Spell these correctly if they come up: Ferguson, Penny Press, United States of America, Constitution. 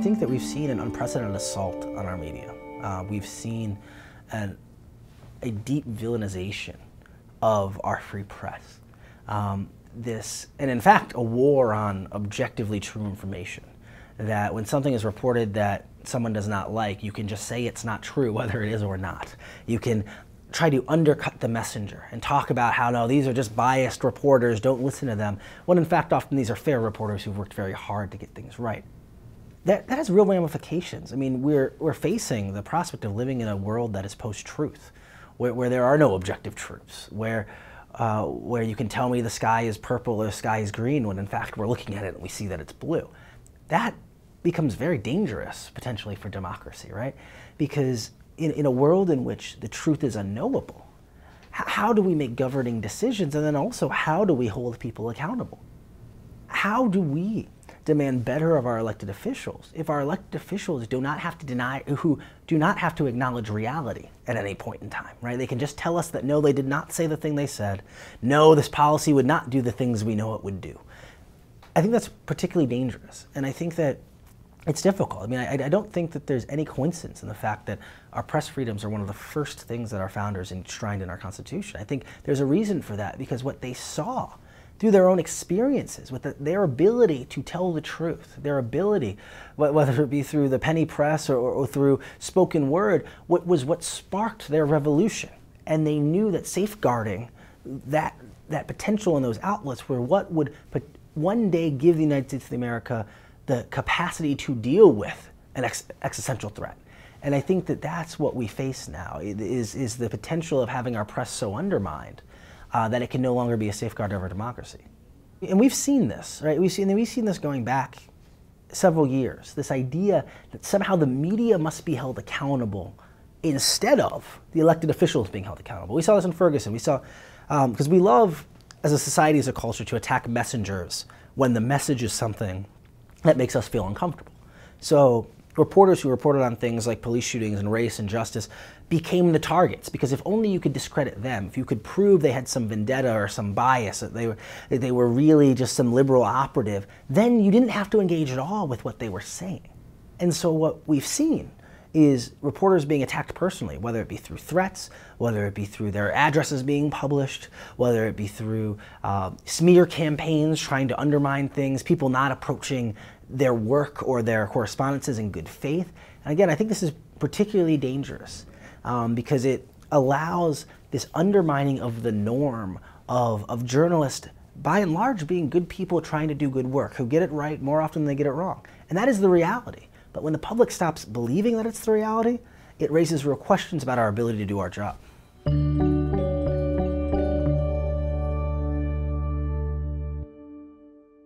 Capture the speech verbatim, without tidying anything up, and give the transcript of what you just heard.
think that we've seen an unprecedented assault on our media. Uh, we've seen an, a deep villainization of our free press. Um, this, and in fact, a war on objectively true information. That when something is reported that someone does not like, you can just say it's not true, whether it is or not. You can try to undercut the messenger and talk about how, no, these are just biased reporters, don't listen to them, when in fact often these are fair reporters who've worked very hard to get things right. That, that has real ramifications. I mean, we're, we're facing the prospect of living in a world that is post-truth, where, where there are no objective truths, where, uh, where you can tell me the sky is purple or the sky is green when in fact we're looking at it and we see that it's blue. That becomes very dangerous, potentially, for democracy, right? Because in, in a world in which the truth is unknowable, how do we make governing decisions? And then also, how do we hold people accountable? How do we demand better of our elected officials if our elected officials do not have to deny, who do not have to acknowledge reality at any point in time, right? They can just tell us that, no, they did not say the thing they said. No, this policy would not do the things we know it would do. I think that's particularly dangerous, and I think that it's difficult. I mean, I, I don't think that there's any coincidence in the fact that our press freedoms are one of the first things that our founders enshrined in our Constitution. I think there's a reason for that, because what they saw through their own experiences, with the, their ability to tell the truth, their ability, whether it be through the penny press or, or, or through spoken word, what was what sparked their revolution. And they knew that safeguarding that, that potential in those outlets were what would put, one day give the United States of America the capacity to deal with an ex existential threat. And I think that that's what we face now, is, is the potential of having our press so undermined uh, that it can no longer be a safeguard of our democracy. And we've seen this, right? We've seen, we've seen this going back several years, this idea that somehow the media must be held accountable instead of the elected officials being held accountable. We saw this in Ferguson. We saw, because um, we love, as a society, as a culture, to attack messengers when the message is something that makes us feel uncomfortable. So reporters who reported on things like police shootings and race and justice became the targets, because if only you could discredit them, if you could prove they had some vendetta or some bias, that they were, that they were really just some liberal operative, then you didn't have to engage at all with what they were saying. And so what we've seen is reporters being attacked personally, whether it be through threats, whether it be through their addresses being published, whether it be through uh, smear campaigns trying to undermine things, people not approaching their work or their correspondences in good faith. And again, I think this is particularly dangerous um, because it allows this undermining of the norm of, of journalists, by and large, being good people trying to do good work, who get it right more often than they get it wrong. And that is the reality. But when the public stops believing that it's the reality, it raises real questions about our ability to do our job.